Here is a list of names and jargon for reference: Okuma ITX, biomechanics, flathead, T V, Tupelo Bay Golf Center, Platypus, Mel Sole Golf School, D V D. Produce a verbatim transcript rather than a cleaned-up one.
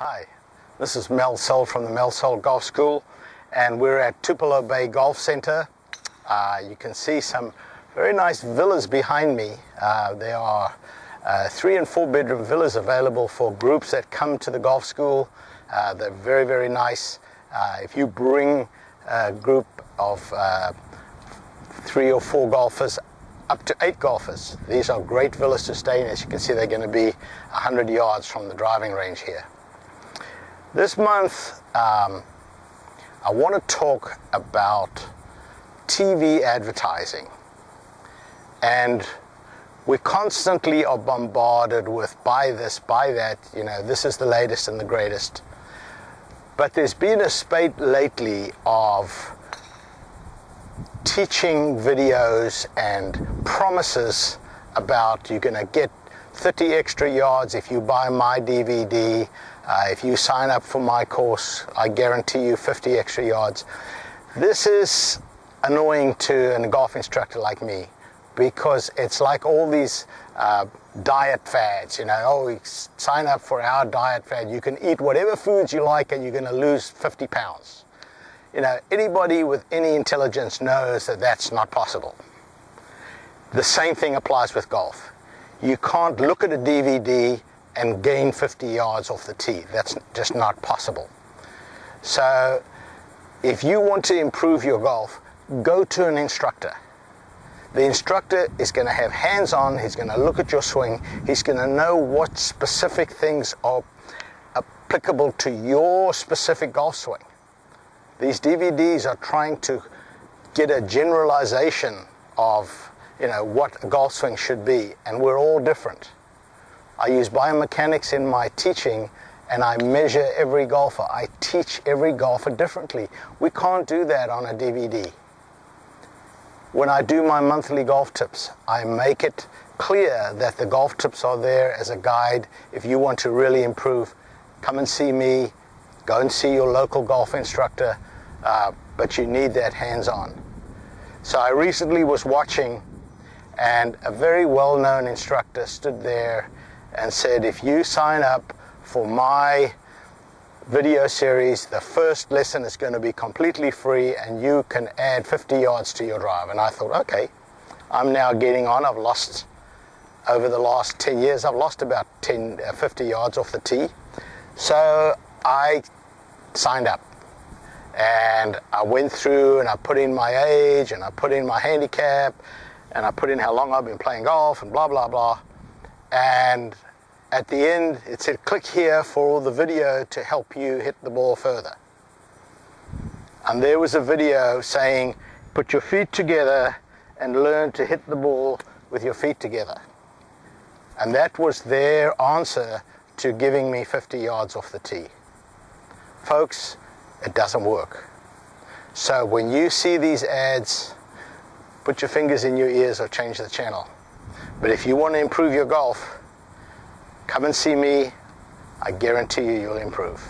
Hi, this is Mel Sole from the Mel Sole Golf School, and we're at Tupelo Bay Golf Center. Uh, you can see some very nice villas behind me. Uh, there are uh, three and four bedroom villas available for groups that come to the golf school. Uh, they're very, very nice. Uh, if you bring a group of uh, three or four golfers, up to eight golfers, these are great villas to stay in. As you can see, they're going to be one hundred yards from the driving range here. This month, um, I want to talk about T V advertising. And we constantly are bombarded with buy this, buy that, you know, this is the latest and the greatest. But there's been a spate lately of teaching videos and promises about you're going to get thirty extra yards if you buy my D V D, uh, if you sign up for my course, I guarantee you fifty extra yards. This is annoying to a golf instructor like me, because it's like all these uh, diet fads, you know, oh, sign up for our diet fad, you can eat whatever foods you like and you're going to lose fifty pounds. You know, anybody with any intelligence knows that that's not possible. The same thing applies with golf. You can't look at a D V D and gain fifty yards off the tee. That's just not possible. So if you want to improve your golf, go to an instructor. The instructor is going to have hands-on, he's going to look at your swing, he's going to know what specific things are applicable to your specific golf swing. These D V Ds are trying to get a generalization of, you know, what a golf swing should be, and we're all different. I use biomechanics in my teaching, and I measure every golfer. I teach every golfer differently. We can't do that on a D V D. When I do my monthly golf tips, I make it clear that the golf tips are there as a guide. If you want to really improve, come and see me, go and see your local golf instructor, uh, but you need that hands-on. So I recently was watching, and a very well-known instructor stood there and said, if you sign up for my video series, the first lesson is going to be completely free and you can add fifty yards to your drive. And I thought, okay, I'm now getting on. I've lost, over the last ten years, I've lost about ten, uh, fifty yards off the tee. So I signed up. And I went through and I put in my age and I put in my handicap, and I put in how long I've been playing golf and blah, blah, blah. And at the end, it said, click here for the video to help you hit the ball further. And there was a video saying, put your feet together and learn to hit the ball with your feet together. And that was their answer to giving me fifty yards off the tee. Folks, it doesn't work. So when you see these ads, put your fingers in your ears or change the channel. But if you want to improve your golf, come and see me. I guarantee you, you'll improve.